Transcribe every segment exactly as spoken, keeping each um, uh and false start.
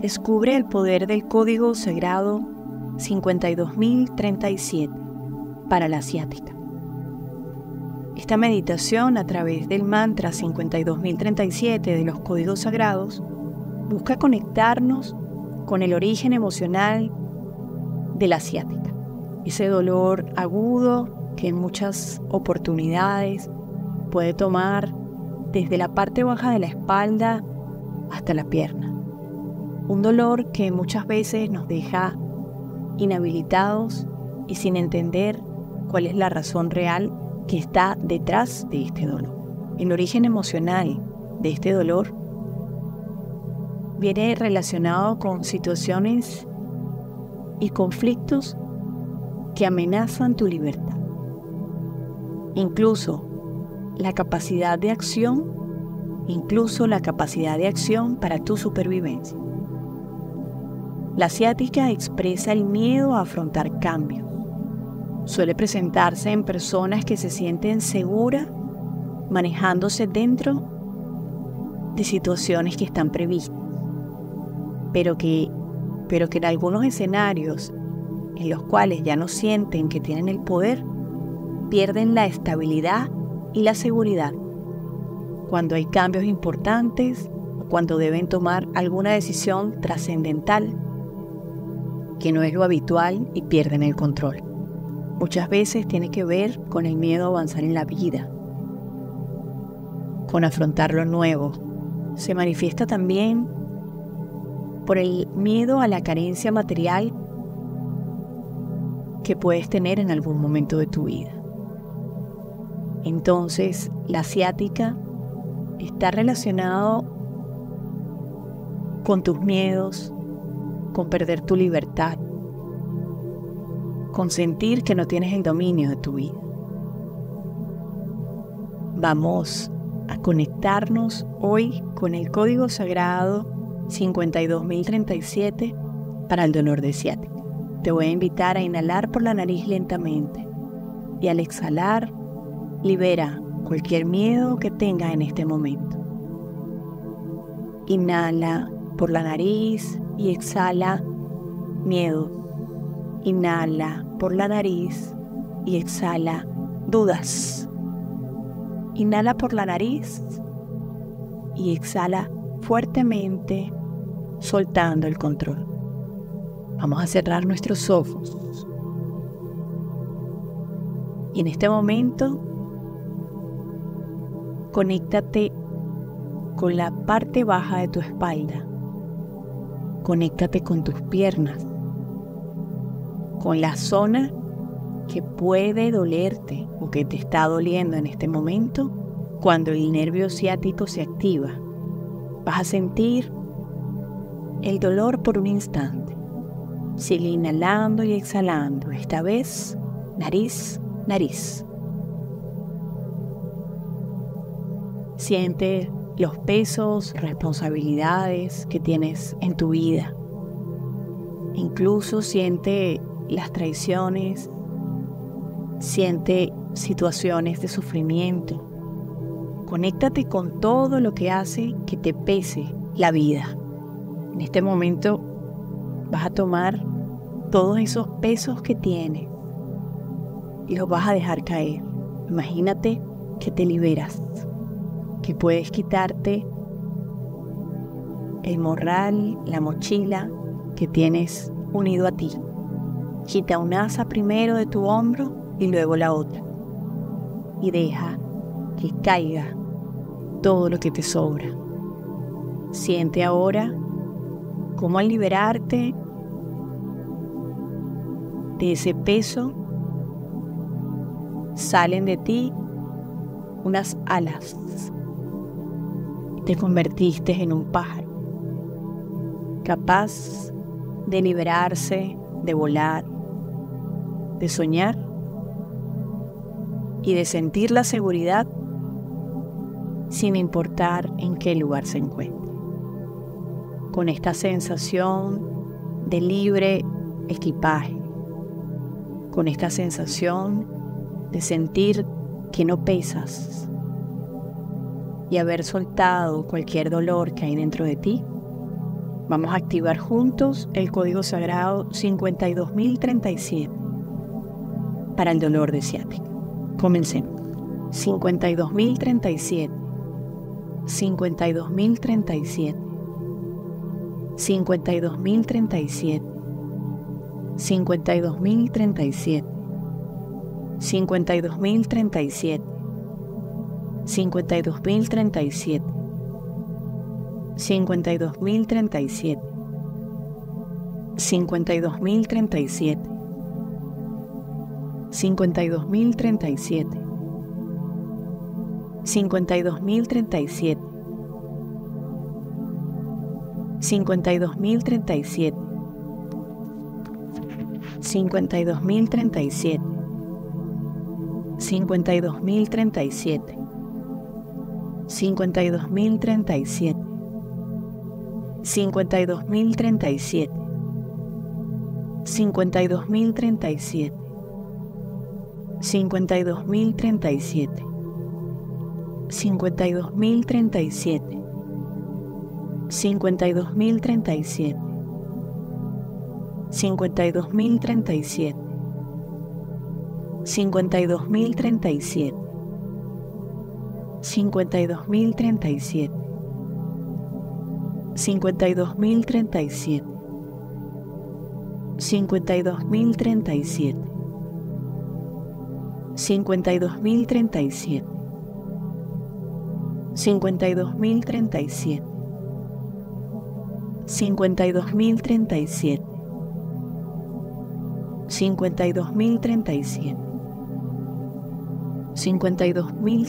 Descubre el poder del Código Sagrado cincuenta y dos mil treinta y siete para la ciática. Esta meditación a través del mantra cincuenta y dos mil treinta y siete de los Códigos Sagrados busca conectarnos con el origen emocional de la ciática, ese dolor agudo que en muchas oportunidades puede tomar desde la parte baja de la espalda hasta la pierna. Un dolor que muchas veces nos deja inhabilitados y sin entender cuál es la razón real que está detrás de este dolor. El origen emocional de este dolor viene relacionado con situaciones y conflictos que amenazan tu libertad, incluso la capacidad de acción, incluso la capacidad de acción para tu supervivencia. La ciática expresa el miedo a afrontar cambios. Suele presentarse en personas que se sienten seguras manejándose dentro de situaciones que están previstas, pero que, pero que en algunos escenarios en los cuales ya no sienten que tienen el poder, pierden la estabilidad y la seguridad cuando hay cambios importantes o cuando deben tomar alguna decisión trascendental que no es lo habitual y pierden el control. Muchas veces tiene que ver con el miedo a avanzar en la vida, con afrontar lo nuevo. Se manifiesta también por el miedo a la carencia material que puedes tener en algún momento de tu vida. Entonces, la ciática está relacionado con tus miedos, con perder tu libertad, con sentir que no tienes el dominio de tu vida. Vamos a conectarnos hoy con el Código Sagrado cincuenta y dos mil treinta y siete para el dolor de ciática. Te voy a invitar a inhalar por la nariz lentamente y al exhalar, libera cualquier miedo que tengas en este momento. Inhala por la nariz y exhala miedo. Inhala por la nariz y exhala dudas. Inhala por la nariz y exhala fuertemente, soltando el control. Vamos a cerrar nuestros ojos. Y en este momento, conéctate con la parte baja de tu espalda. Conéctate con tus piernas, con la zona que puede dolerte o que te está doliendo en este momento cuando el nervio ciático se activa. Vas a sentir el dolor por un instante. Sigue inhalando y exhalando, esta vez nariz, nariz. Siente los pesos, responsabilidades que tienes en tu vida. Incluso siente las traiciones, siente situaciones de sufrimiento. Conéctate con todo lo que hace que te pese la vida. En este momento vas a tomar todos esos pesos que tienes y los vas a dejar caer. Imagínate que te liberas, que puedes quitarte el morral, la mochila que tienes unido a ti. Quita un asa primero de tu hombro y luego la otra. Y deja que caiga todo lo que te sobra. Siente ahora cómo al liberarte de ese peso, salen de ti unas alas. Te convertiste en un pájaro, capaz de liberarse, de volar, de soñar y de sentir la seguridad sin importar en qué lugar se encuentre. Con esta sensación de libre equipaje, con esta sensación de sentir que no pesas, y haber soltado cualquier dolor que hay dentro de ti, Vamos a activar juntos el Código Sagrado cincuenta y dos mil treinta y siete para el dolor de ciática. Comencemos. cincuenta y dos mil treinta y siete, cincuenta y dos mil treinta y siete, cincuenta y dos mil treinta y siete, cincuenta y dos mil treinta y siete, cincuenta y dos mil treinta y siete, cincuenta y dos mil treinta y siete, cincuenta y dos mil treinta y siete, cincuenta y dos mil treinta y siete, cincuenta y dos mil treinta y siete, cincuenta y dos mil treinta y siete, cincuenta y dos mil treinta y siete, cincuenta y dos mil treinta y siete, cincuenta y dos mil treinta y siete, cincuenta y dos mil treinta y siete, cincuenta y dos mil treinta y siete, cincuenta y dos mil treinta y siete, cincuenta y dos mil treinta y siete, cincuenta y dos mil treinta y siete, cincuenta y dos mil treinta y siete, cincuenta y dos mil treinta y siete, cincuenta y dos mil treinta y siete, cincuenta y dos mil treinta y siete, cincuenta y dos mil treinta y siete, cincuenta y dos mil treinta y siete, cincuenta y dos mil treinta y siete, cincuenta y dos mil treinta y siete, cincuenta y dos mil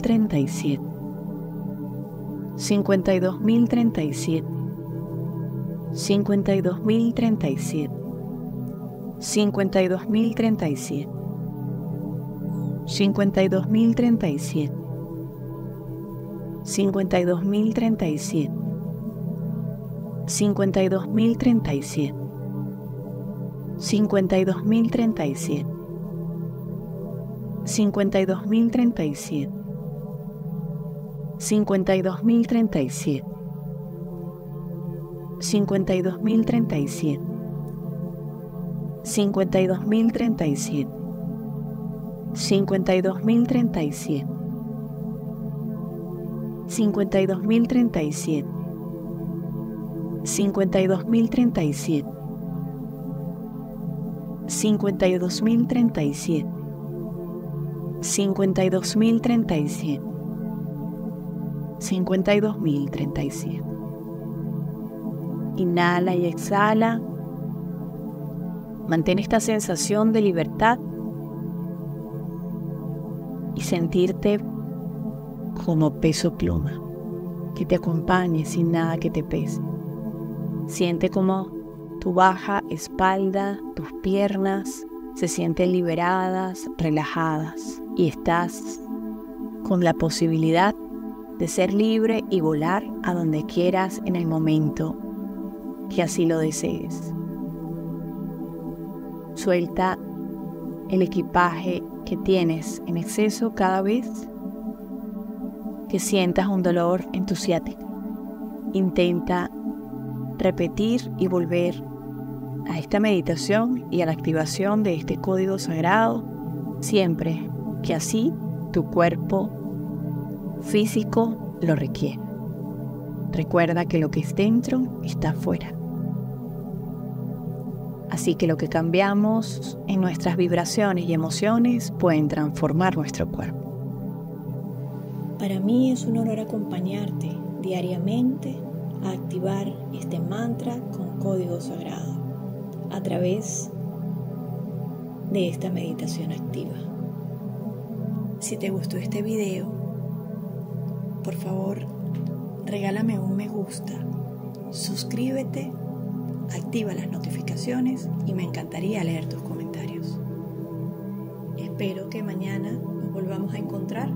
treinta y siete, cincuenta y dos mil treinta y siete, cincuenta y dos mil treinta y siete, cincuenta y dos mil treinta y siete, cincuenta y dos mil treinta y siete, cincuenta y dos mil treinta y siete, cincuenta y dos mil treinta y siete, cincuenta y dos mil treinta y siete, cincuenta y dos mil treinta y siete, cincuenta y dos mil treinta y siete, cincuenta y dos mil treinta y siete, cincuenta y dos mil treinta y siete, cincuenta y dos mil treinta y siete, cincuenta y dos mil treinta y siete, cincuenta y dos mil treinta y siete, cincuenta y dos mil treinta y siete, cincuenta y dos mil treinta y siete, cincuenta y dos mil treinta y siete, cincuenta y dos mil treinta y siete, cincuenta y dos mil treinta y siete. Inhala y exhala. Mantén esta sensación de libertad y sentirte como peso pluma, que te acompañe sin nada que te pese. Siente como tu baja espalda, tus piernas se sienten liberadas, relajadas, y estás con la posibilidad de ser libre y volar a donde quieras en el momento que así lo desees. Suelta el equipaje que tienes en exceso cada vez que sientas un dolor en tu ciática. Intenta repetir y volver a esta meditación y a la activación de este código sagrado siempre que así tu cuerpo físico lo requiere. Recuerda que lo que es dentro está fuera. Así que lo que cambiamos en nuestras vibraciones y emociones pueden transformar nuestro cuerpo. Para mí es un honor acompañarte diariamente a activar este mantra con código sagrado a través de esta meditación activa. Si te gustó este video, por favor, regálame un me gusta, suscríbete, activa las notificaciones y me encantaría leer tus comentarios. Espero que mañana nos volvamos a encontrar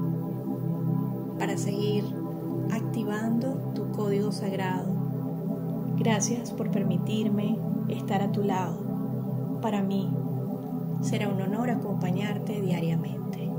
para seguir activando tu código sagrado. Gracias por permitirme estar a tu lado. Para mí será un honor acompañarte diariamente.